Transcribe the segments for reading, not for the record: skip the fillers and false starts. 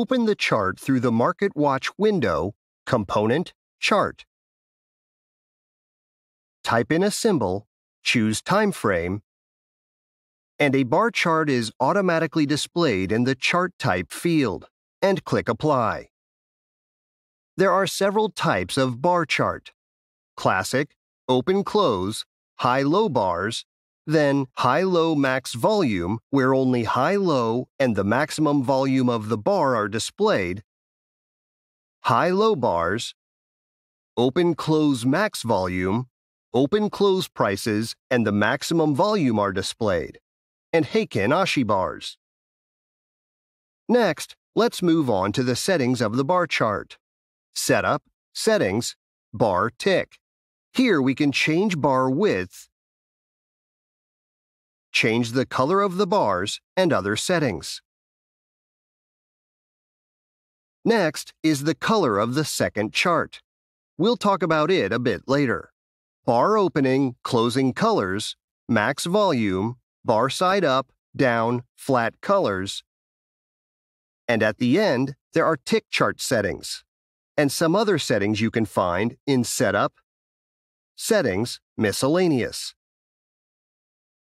open the chart through the Market Watch window, Component, Chart. Type in a symbol, choose time frame, and a bar chart is automatically displayed in the Chart Type field, and click Apply. There are several types of bar chart: Classic, Open-Close, High-Low Bars, then High-Low-Max Volume, where only high-low and the maximum volume of the bar are displayed, High-Low Bars, Open-Close Max Volume, Open-Close prices and the maximum volume are displayed, and Heiken Ashi Bars. Next, let's move on to the settings of the bar chart. Setup, Settings, Bar Tick. Here we can change bar width, change the color of the bars, and other settings. Next is the color of the second chart. We'll talk about it a bit later. Bar opening, closing colors, max volume, bar side up, down, flat colors. And at the end, there are tick chart settings, and some other settings you can find in Setup, Settings, Miscellaneous.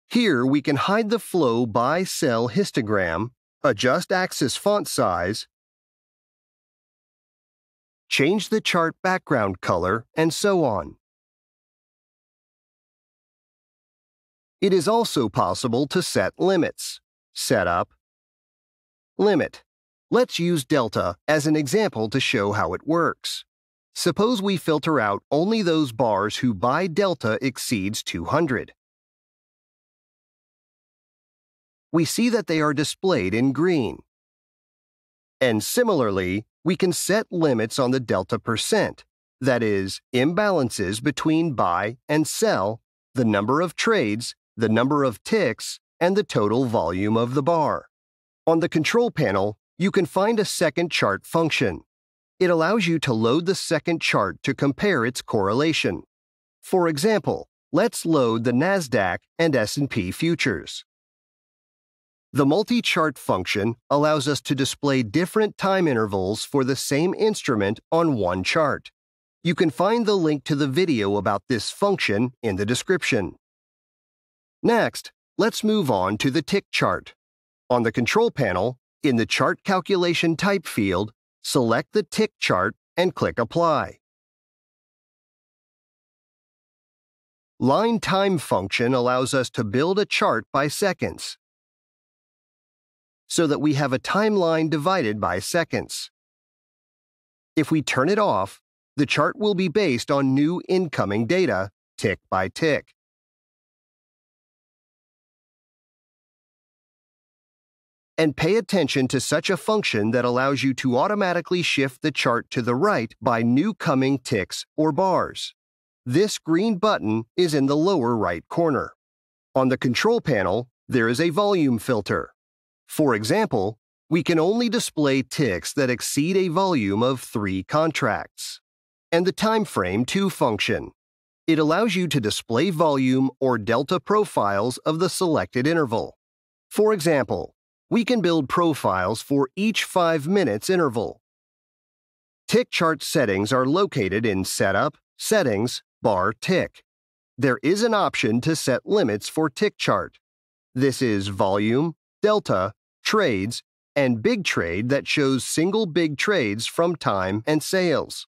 Here we can hide the flow by cell histogram, adjust axis font size, change the chart background color, and so on. It is also possible to set limits. Setup, Limit. Let's use delta as an example to show how it works. Suppose we filter out only those bars who by delta exceeds 200. We see that they are displayed in green. And similarly, we can set limits on the delta percent, that is, imbalances between buy and sell, the number of trades, the number of ticks, and the total volume of the bar. On the control panel, you can find a second chart function. It allows you to load the second chart to compare its correlation. For example, let's load the NASDAQ and S&P futures. The multi-chart function allows us to display different time intervals for the same instrument on one chart. You can find the link to the video about this function in the description. Next, let's move on to the tick chart. On the control panel, in the Chart Calculation Type field, select the tick chart and click Apply. Line Time function allows us to build a chart by seconds, so that we have a timeline divided by seconds. If we turn it off, the chart will be based on new incoming data, tick by tick. And pay attention to such a function that allows you to automatically shift the chart to the right by new coming ticks or bars. This green button is in the lower right corner. On the control panel, there is a volume filter. For example, we can only display ticks that exceed a volume of 3 contracts. And the TimeFrame 2 function. It allows you to display volume or delta profiles of the selected interval. For example, we can build profiles for each 5 minutes interval. Tick chart settings are located in Setup, Settings, Bar Tick. There is an option to set limits for tick chart. This is volume, delta, trades, and big trade that shows single big trades from time and sales.